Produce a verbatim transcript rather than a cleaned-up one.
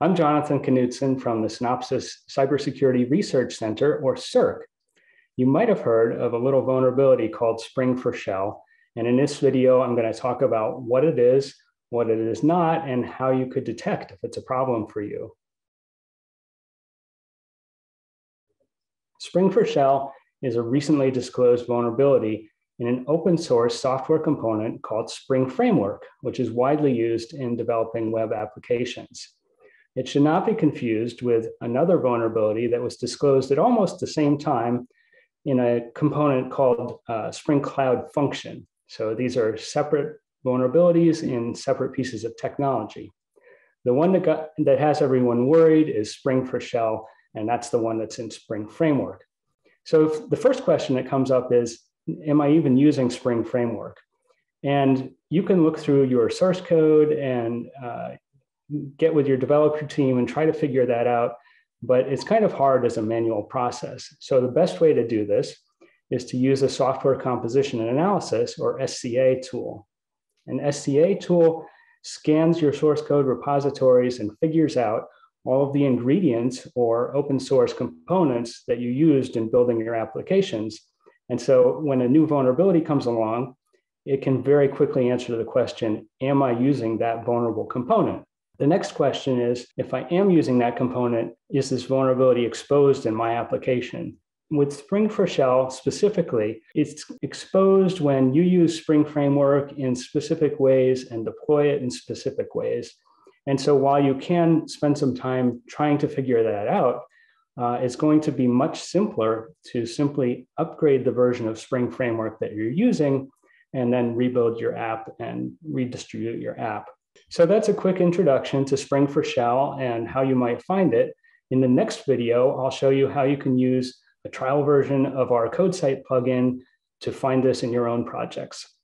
I'm Jonathan Knudsen from the Synopsys Cybersecurity Research Center, or C I R C. You might have heard of a little vulnerability called Spring for Shell. And in this video, I'm going to talk about what it is, what it is not, and how you could detect if it's a problem for you. Spring for Shell is a recently disclosed vulnerability in an open source software component called Spring Framework, which is widely used in developing web applications. It should not be confused with another vulnerability that was disclosed at almost the same time in a component called uh, Spring Cloud Function. So these are separate vulnerabilities in separate pieces of technology. The one that, got, that has everyone worried is Spring for Shell, and that's the one that's in Spring Framework. So if the first question that comes up is, am I even using Spring Framework? And you can look through your source code and uh, get with your developer team and try to figure that out. But it's kind of hard as a manual process. So the best way to do this is to use a software composition and analysis, or S C A tool. An S C A tool scans your source code repositories and figures out all of the ingredients or open source components that you used in building your applications. And so when a new vulnerability comes along, it can very quickly answer the question, am I using that vulnerable component? The next question is, if I am using that component, is this vulnerability exposed in my application? With Spring for Shell specifically, it's exposed when you use Spring Framework in specific ways and deploy it in specific ways. And so while you can spend some time trying to figure that out, uh, it's going to be much simpler to simply upgrade the version of Spring Framework that you're using and then rebuild your app and redistribute your app. So that's a quick introduction to Spring for Shell and how you might find it. In the next video, I'll show you how you can use a trial version of our CodeSight plugin to find this in your own projects.